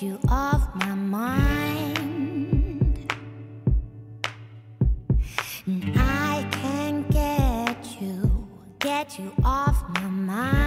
get you off my mind, and I can't get you off my mind.